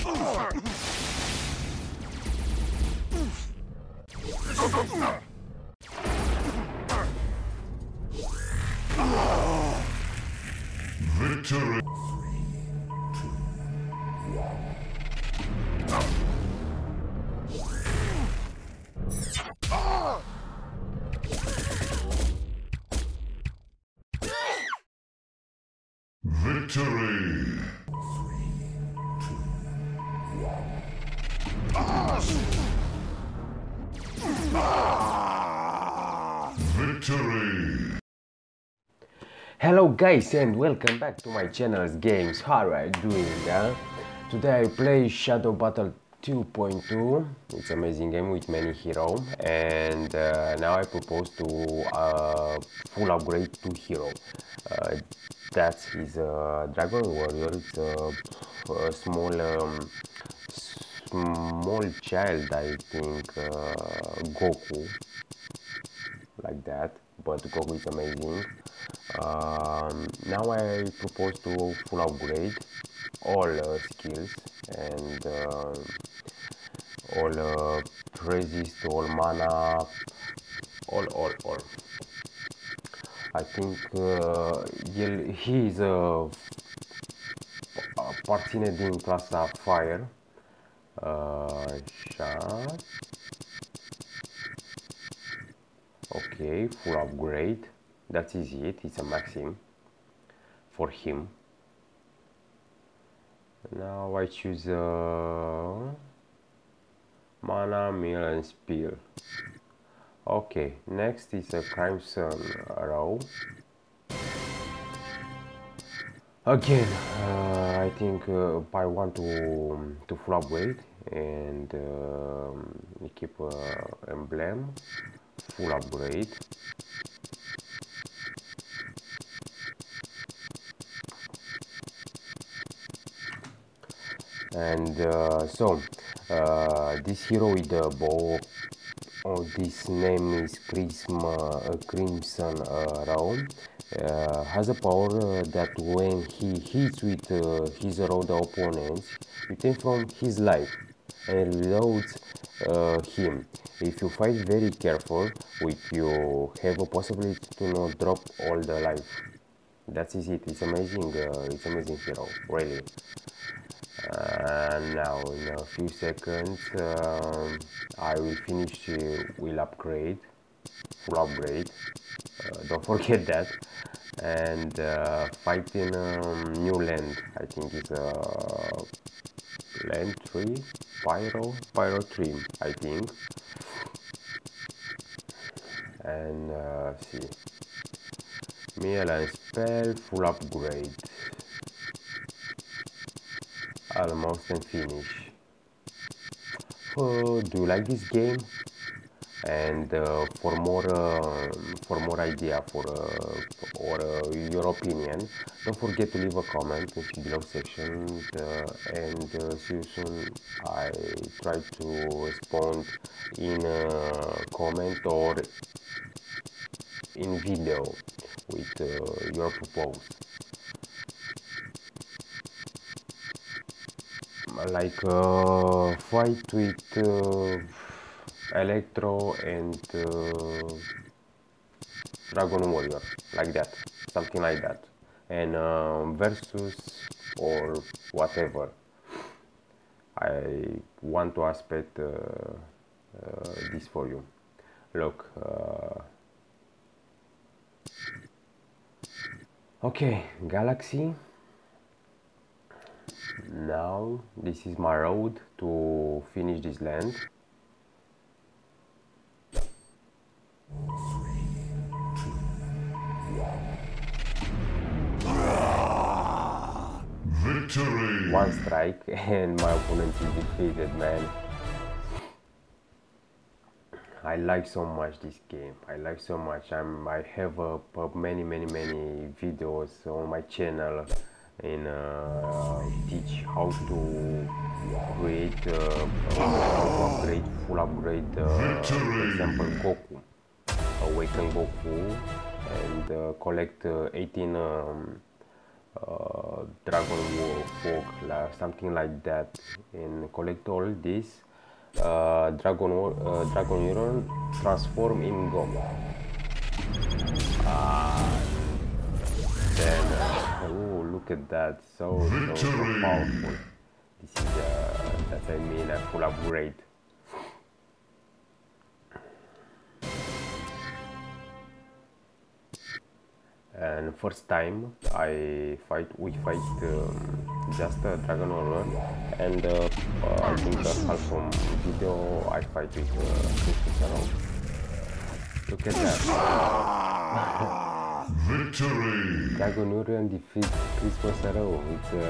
Victory. 3, 2, 1. Victory! 3, 2, 1. Victory! Hello guys and welcome back to my channel's games. How are you doing? Today I play Shadow Battle 2.2. It's an amazing game with many heroes, and now I propose to full upgrade to hero. That is Dragon Warrior. It's a small child, I think, Goku, like that. But Goku is amazing. Now I propose to full upgrade all skills and all resist, all mana, all. I think he is aparține din clasa Fire. Așa. Okay, full upgrade. That is it. It's a maxim for him. Now I choose mana, mill, and spear. Okay, next is a Crimson Arrow. Again, I think I want to full upgrade and keep emblem full upgrade. And this hero with the bow, oh, this name is Crimson Round, has a power that when he hits with his round opponents, retain from his life and reloads him. If you fight very careful, you have a possibility to not drop all the life. That is it. It's amazing. It's amazing hero, really. Now in a few seconds I will finish, will upgrade, full upgrade, don't forget that, and fight in new land. I think it's land 3, pyro 3, I think. And see, meal and spell full upgrade. Almost and finish. Do you like this game? And for more idea or your opinion, don't forget to leave a comment in the below section, and see you soon. I try to respond in comment or in video with your proposal. Like fight with Electro and Dragon Warrior, like that, something like that, and versus or whatever. I want to aspect this for you. Look, okay, Galaxy. Now this is my road to finish this land. 3, 2, 1. Victory! 1 strike and my opponent is defeated, man. I like so much this game. I like so much. I have many videos on my channel and teach how to create full upgrade for example Goku, awaken Goku, and collect 18 Dragon Warrior, something like that, and collect all this. Dragon Warrior transform in Goma. Then, oh, look at that! So powerful. This is that I mean a full upgrade. And first time we fight just a Dragon Warrior, and I think the Falcom video I fight with Crimson Arrow. Look at that! Victory! Dragon Warrior defeats Crimson Arrow. It's an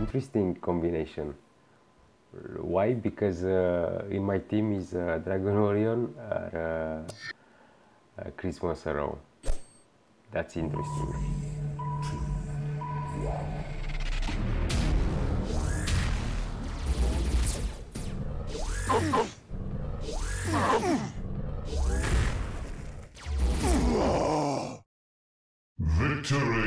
interesting combination. Why? Because in my team is Dragon Warrior or Crimson Arrow. That's interesting. Victory! Victory! Victory! Victory! Victory! Victory!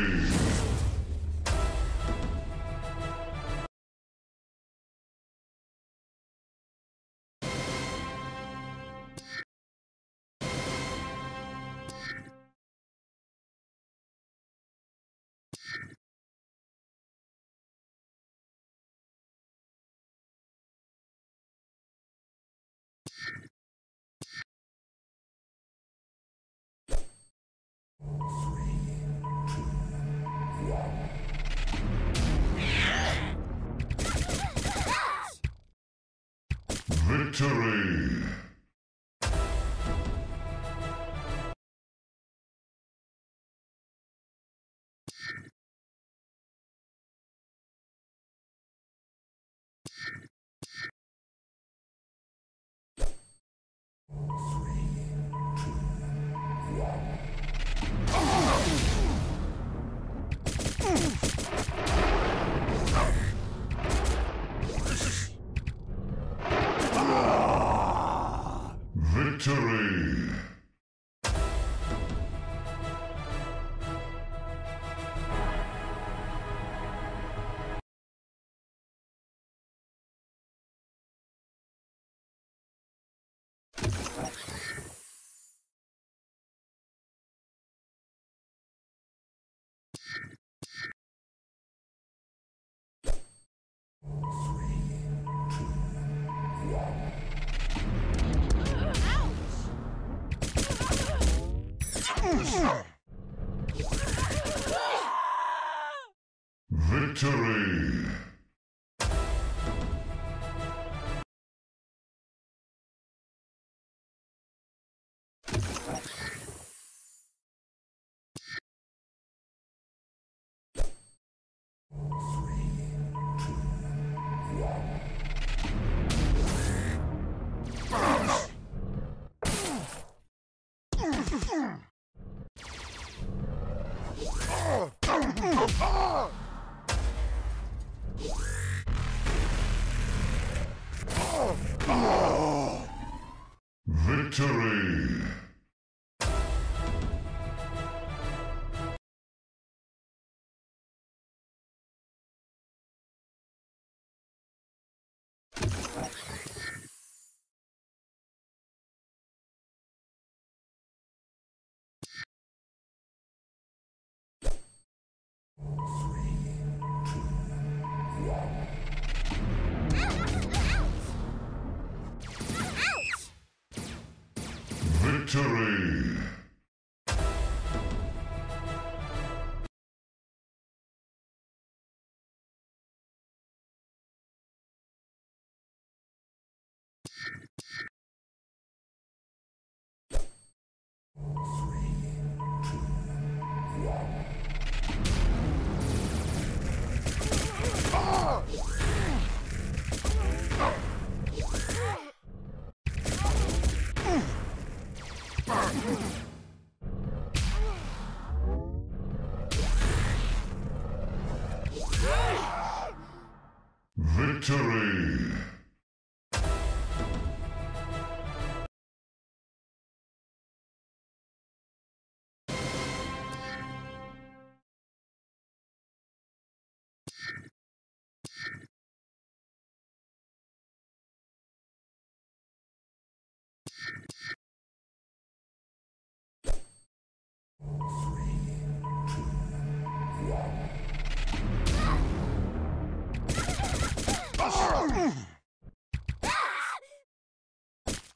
Victory!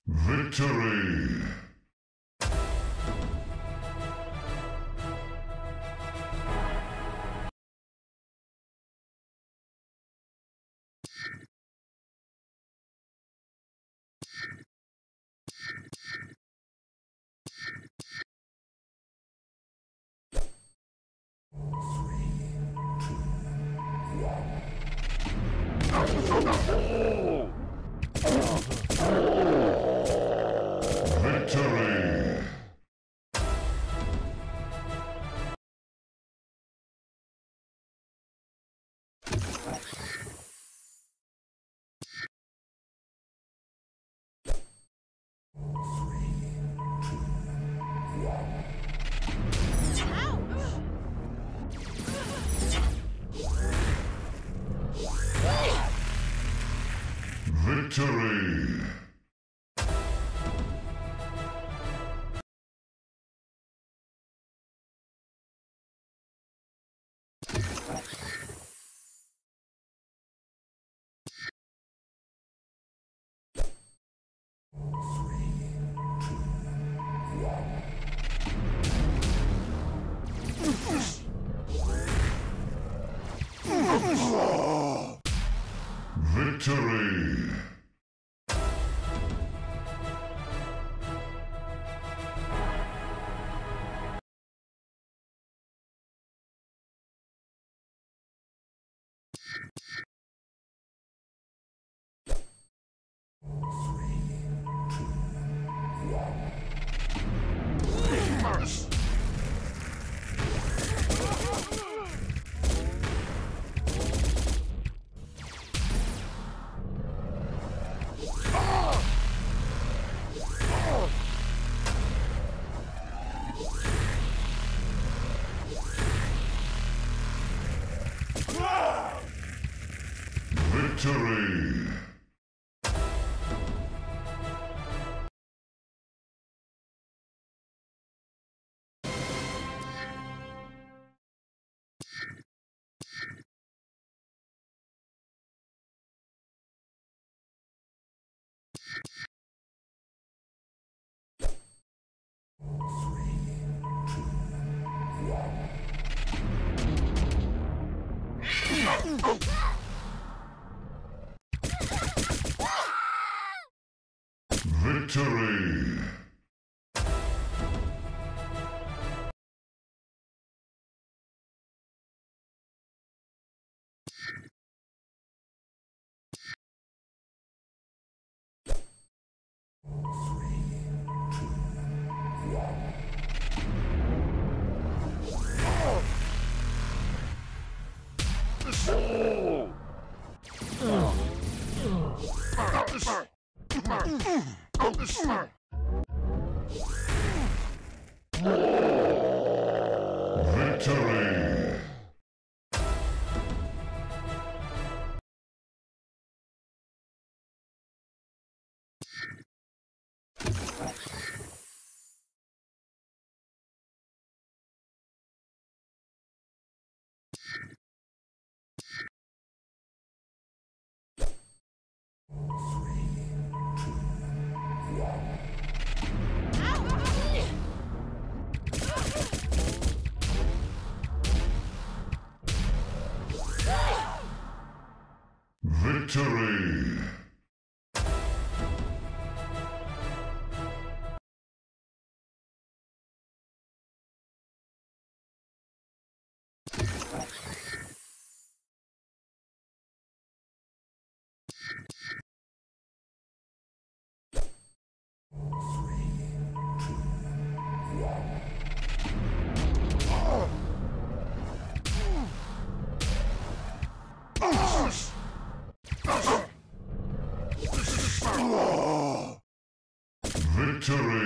Victory! Victory! Victory! Victory! Victory! Victory! Victory! Victory!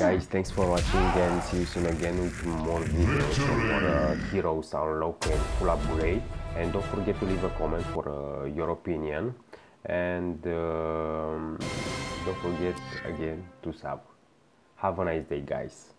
guys, thanks for watching and see you soon again with more videos and more heroes unlock and full upgrade. And don't forget to leave a comment for your opinion, and don't forget again to sub. Have a nice day, guys.